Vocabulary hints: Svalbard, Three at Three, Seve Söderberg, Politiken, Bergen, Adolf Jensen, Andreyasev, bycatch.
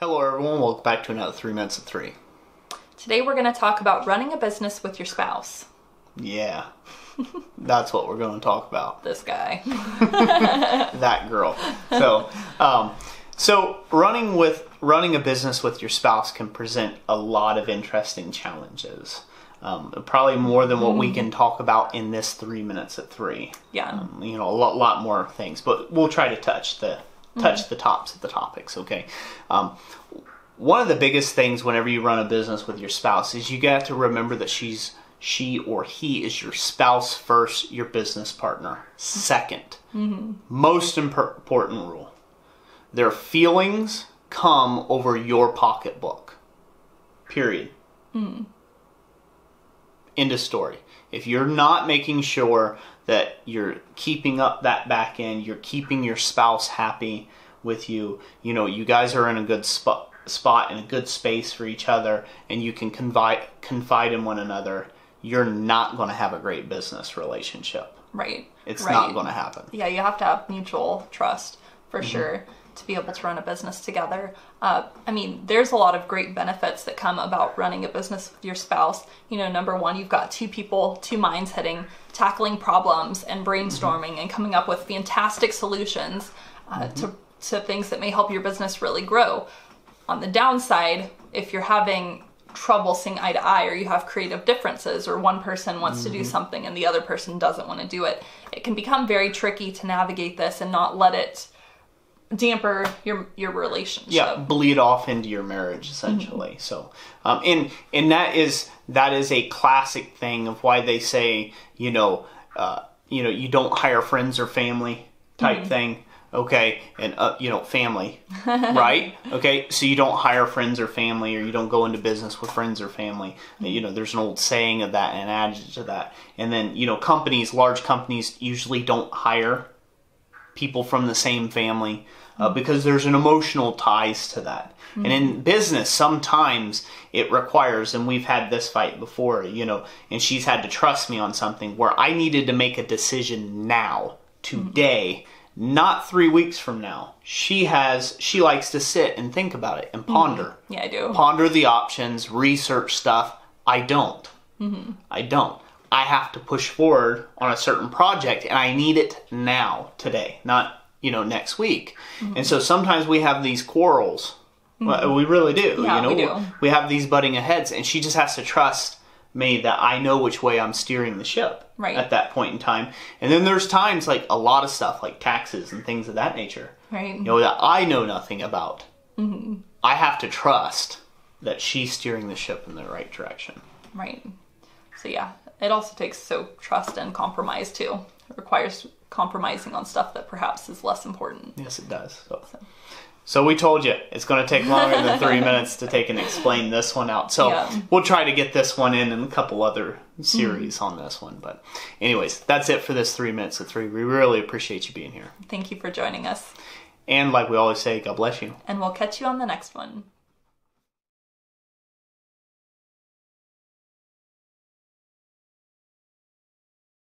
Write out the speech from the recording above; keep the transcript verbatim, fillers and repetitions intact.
Hello everyone, welcome back to another Three Minutes of Three. Today we're going to talk about running a business with your spouse. Yeah, that's what we're going to talk about. This guy. That girl. So, um, so running with running a business with your spouse can present a lot of interesting challenges. Um, probably more than what we can talk about in this Three Minutes at Three. Yeah. Um, you know, a lot, lot more things, but we'll try to touch the touch the tops of the topics, okay? Um, one of the biggest things whenever you run a business with your spouse is you have to remember that she's she or he is your spouse first, your business partner second. Mm-hmm. Most imp- important rule. Their feelings come over your pocketbook. Period. Mm. End of story. If you're not making sure that you're keeping up that back end, you're keeping your spouse happy with you, you know, you guys are in a good spot spot in a good space for each other, and you can confide confide in one another, you're not going to have a great business relationship. Right. It's right. Not going to happen. Yeah, you have to have mutual trust for mm-hmm. sure to be able to run a business together. Uh, I mean, there's a lot of great benefits that come about running a business with your spouse. You know, number one, you've got two people, two minds hitting, tackling problems and brainstorming mm-hmm. and coming up with fantastic solutions uh, mm-hmm. to, to things that may help your business really grow. On the downside, if you're having trouble seeing eye to eye, or you have creative differences, or one person wants mm-hmm. to do something and the other person doesn't want to do it, it can become very tricky to navigate this and not let it damper your your relationship. Yeah, bleed off into your marriage essentially. Mm-hmm. So, um, and and that is that is a classic thing of why they say, you know, uh, you know, you don't hire friends or family type mm-hmm. thing. Okay, and uh, you know, family, right? Okay, so you don't hire friends or family, or you don't go into business with friends or family. You know, there's an old saying of that and an adage to that. And then, you know, companies, large companies usually don't hire people from the same family uh, because there's an emotional ties to that. Mm-hmm. And in business, sometimes it requires, and we've had this fight before, you know, and she's had to trust me on something where I needed to make a decision now, today, mm-hmm. not three weeks from now. She has, she likes to sit and think about it and ponder. Mm-hmm. Yeah, I do. Ponder the options, research stuff. I don't. Mm-hmm. I don't. I have to push forward on a certain project, and I need it now, today, not, you know, next week. Mm-hmm. And so sometimes we have these quarrels. Mm-hmm. Well, we really do. Yeah, you know, we do. We have these butting of heads, and she just has to trust me that I know which way I'm steering the ship right. at that point in time. And then there's times, like a lot of stuff, like taxes and things of that nature, right. you know, that I know nothing about. Mm-hmm. I have to trust that she's steering the ship in the right direction. Right. So, yeah. It also takes so trust and compromise too. It requires compromising on stuff that perhaps is less important. Yes, it does. So, so. so we told you it's going to take longer than three minutes to take and explain this one out. So yeah. we'll try to get this one in and a couple other series mm-hmm. on this one. But anyways, that's it for this Three Minutes of Three. We really appreciate you being here. Thank you for joining us. And like we always say, God bless you. And we'll catch you on the next one.